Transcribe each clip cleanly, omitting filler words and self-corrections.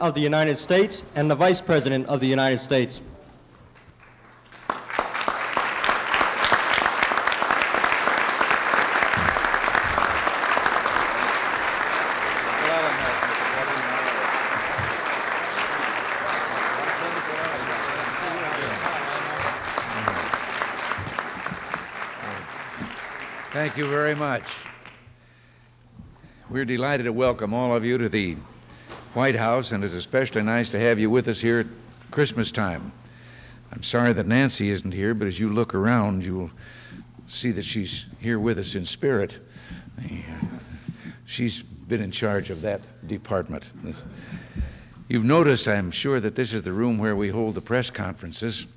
President of the United States and the Vice President of the United States. Thank you very much. We're delighted to welcome all of you to the White House, and it's especially nice to have you with us here at Christmas time. I'm sorry that Nancy isn't here, but as you look around, you'll see that she's here with us in spirit. She's been in charge of that department. You've noticed, I'm sure, that this is the room where we hold the press conferences.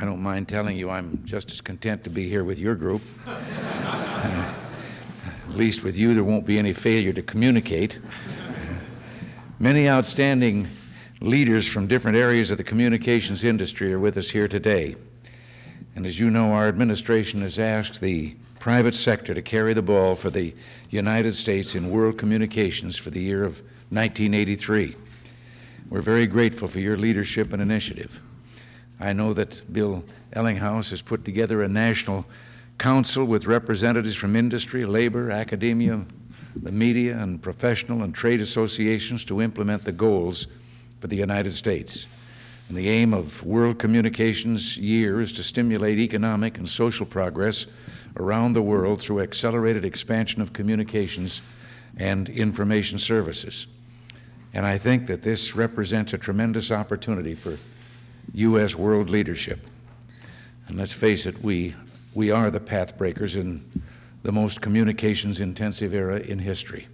I don't mind telling you I'm just as content to be here with your group. At least with you, there won't be any failure to communicate. Many outstanding leaders from different areas of the communications industry are with us here today. And as you know, our administration has asked the private sector to carry the ball for the United States in world communications for the year of 1983. We're very grateful for your leadership and initiative. I know that Bill Ellinghaus has put together a national council with representatives from industry, labor, academia, the media, and professional and trade associations to implement the goals for the United States. And the aim of World Communications Year is to stimulate economic and social progress around the world through accelerated expansion of communications and information services. And I think that this represents a tremendous opportunity for U.S. world leadership. And let's face it, we are the pathbreakers in the most communications-intensive era in history.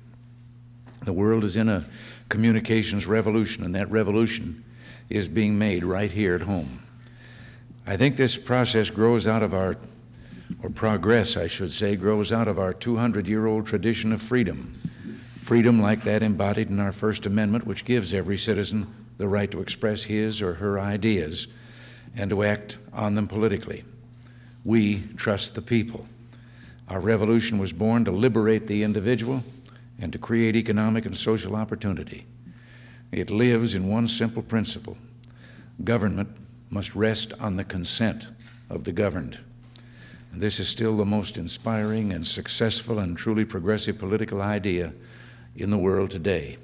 The world is in a communications revolution, and that revolution is being made right here at home. I think this process grows out of our, or progress, I should say, grows out of our 200-year-old tradition of freedom. Freedom like that embodied in our First Amendment, which gives every citizen the right to express his or her ideas and to act on them politically. We trust the people. Our revolution was born to liberate the individual and to create economic and social opportunity. It lives in one simple principle: government must rest on the consent of the governed. And this is still the most inspiring and successful and truly progressive political idea in the world today.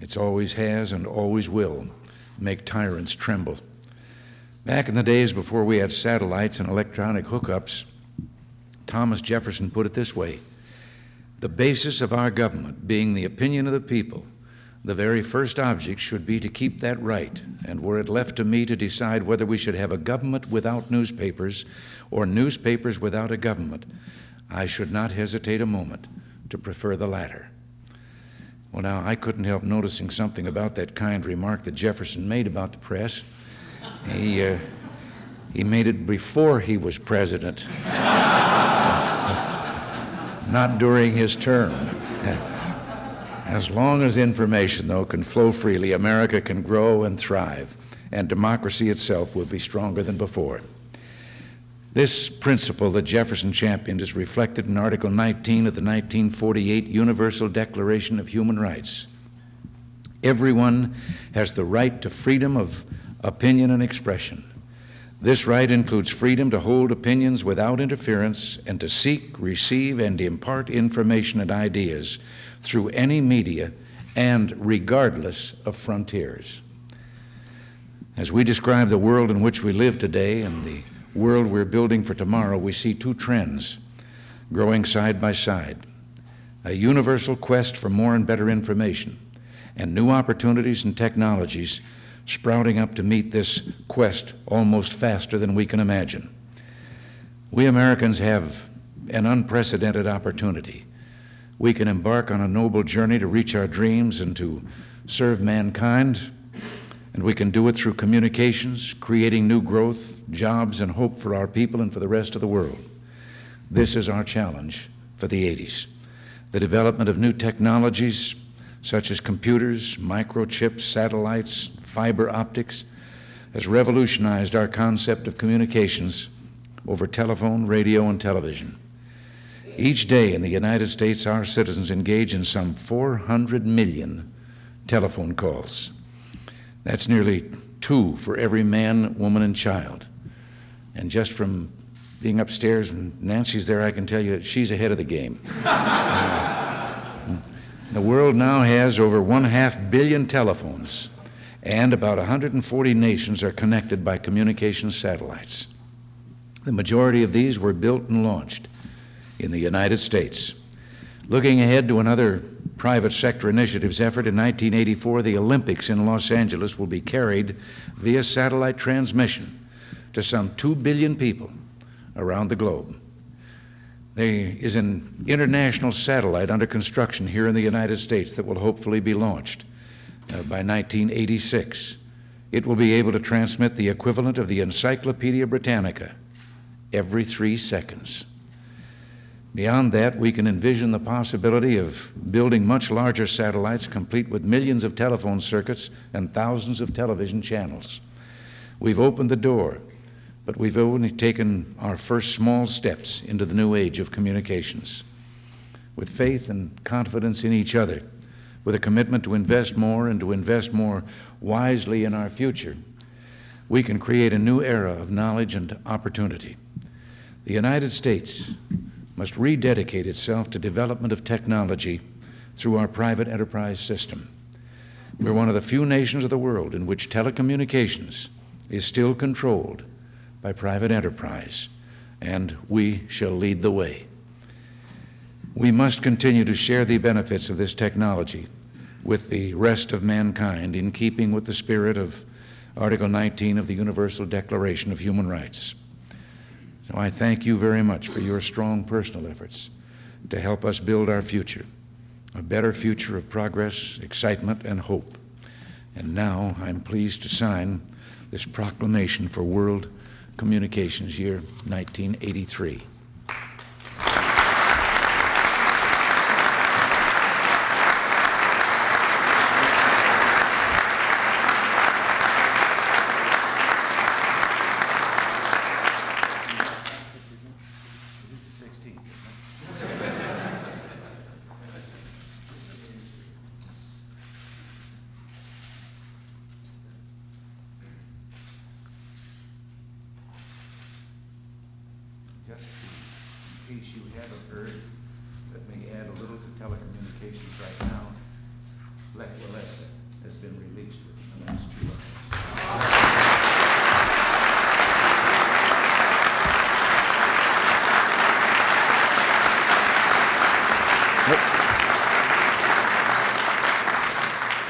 It always has and always will make tyrants tremble. Back in the days before we had satellites and electronic hookups, Thomas Jefferson put it this way: the basis of our government being the opinion of the people, the very first object should be to keep that right, and were it left to me to decide whether we should have a government without newspapers or newspapers without a government, I should not hesitate a moment to prefer the latter. Well, now, I couldn't help noticing something about that kind remark that Jefferson made about the press. He made it before he was president, not during his term. As long as information, though, can flow freely, America can grow and thrive, and democracy itself will be stronger than before. This principle that Jefferson championed is reflected in Article 19 of the 1948 Universal Declaration of Human Rights. Everyone has the right to freedom of opinion and expression. This right includes freedom to hold opinions without interference and to seek, receive, and impart information and ideas through any media and regardless of frontiers. As we describe the world in which we live today and the world we're building for tomorrow, we see two trends growing side by side: a universal quest for more and better information, and new opportunities and technologies sprouting up to meet this quest almost faster than we can imagine. We Americans have an unprecedented opportunity. We can embark on a noble journey to reach our dreams and to serve mankind. And we can do it through communications, creating new growth, jobs, and hope for our people and for the rest of the world. This is our challenge for the 80s. The development of new technologies such as computers, microchips, satellites, fiber optics has revolutionized our concept of communications over telephone, radio, and television. Each day in the United States, our citizens engage in some 400 million telephone calls. That's nearly 2 for every man, woman, and child. And just from being upstairs and Nancy's there, I can tell you she's ahead of the game. The world now has over 1.5 billion telephones, and about 140 nations are connected by communication satellites. The majority of these were built and launched in the United States. Looking ahead to another private sector initiatives effort in 1984, the Olympics in Los Angeles will be carried via satellite transmission to some 2 billion people around the globe. There is an international satellite under construction here in the United States that will hopefully be launched by 1986. It will be able to transmit the equivalent of the Encyclopedia Britannica every 3 seconds. Beyond that, we can envision the possibility of building much larger satellites complete with millions of telephone circuits and thousands of television channels. We've opened the door, but we've only taken our first small steps into the new age of communications. With faith and confidence in each other, with a commitment to invest more and to invest more wisely in our future, we can create a new era of knowledge and opportunity. The United States must rededicate itself to development of technology through our private enterprise system. We're one of the few nations of the world in which telecommunications is still controlled by private enterprise, and we shall lead the way. We must continue to share the benefits of this technology with the rest of mankind in keeping with the spirit of Article 19 of the Universal Declaration of Human Rights. So I thank you very much for your strong personal efforts to help us build our future, a better future of progress, excitement, and hope. And now I'm pleased to sign this proclamation for World Communications Year 1983.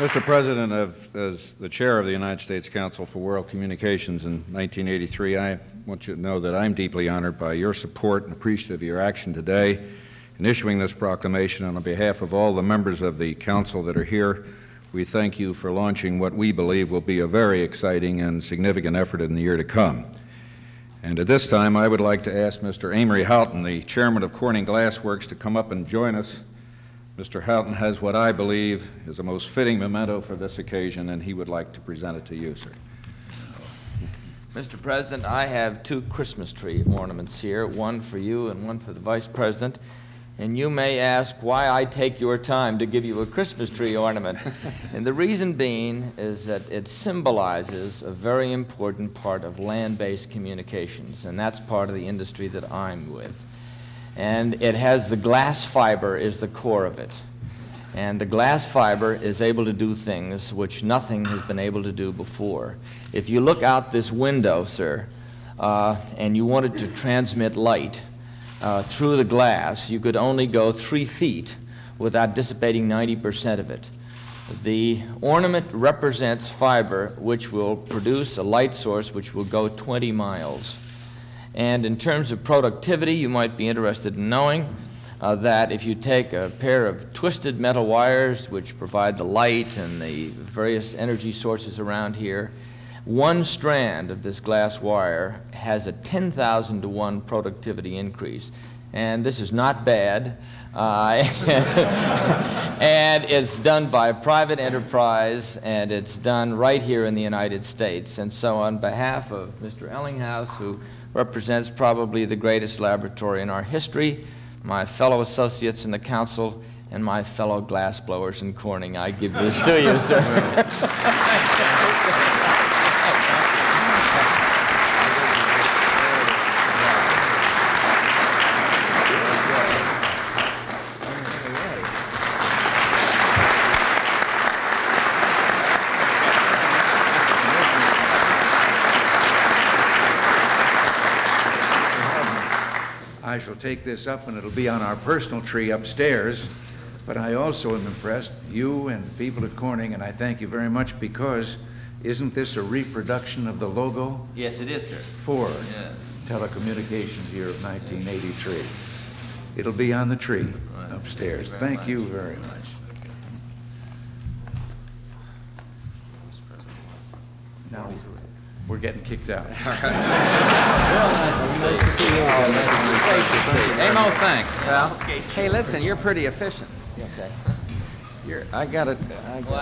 Mr. President, as the chair of the United States Council for World Communications in 1983, I want you to know that I'm deeply honored by your support and appreciative of your action today in issuing this proclamation. And on behalf of all the members of the Council that are here, we thank you for launching what we believe will be a very exciting and significant effort in the year to come. And at this time, I would like to ask Mr. Amory Houghton, the chairman of Corning Glass Works, to come up and join us. Mr. Houghton has what I believe is the most fitting memento for this occasion, and he would like to present it to you, sir. Mr. President, I have 2 Christmas tree ornaments here, one for you and one for the Vice President. And you may ask why I take your time to give you a Christmas tree ornament. And the reason being is that it symbolizes a very important part of land-based communications, and that's part of the industry that I'm with. And it has the glass fiber is the core of it. And the glass fiber is able to do things which nothing has been able to do before. If you look out this window, sir, and you wanted to transmit light through the glass, you could only go 3 feet without dissipating 90% of it. The ornament represents fiber which will produce a light source which will go 20 miles. And in terms of productivity, you might be interested in knowing that if you take a pair of twisted metal wires, which provide the light and the various energy sources around here, one strand of this glass wire has a 10,000 to 1 productivity increase. And this is not bad. And it's done by private enterprise, and it's done right here in the United States. And so on behalf of Mr. Ellinghaus, who represents probably the greatest laboratory in our history, my fellow associates in the Council, and my fellow glassblowers in Corning, I give this to you, sir. I shall take this up and it'll be on our personal tree upstairs. But I also am impressed, you and the people at Corning, and I thank you very much, because isn't this a reproduction of the logo? Yes, it is, sir. For yes. Telecommunications year of 1983. Yes. It'll be on the tree right. upstairs. Thank you very much. Now we're getting kicked out. All right. Well, nice to see you all. Hey, no thanks, pal. Okay. Hey, listen, you're pretty efficient. Okay. I got it.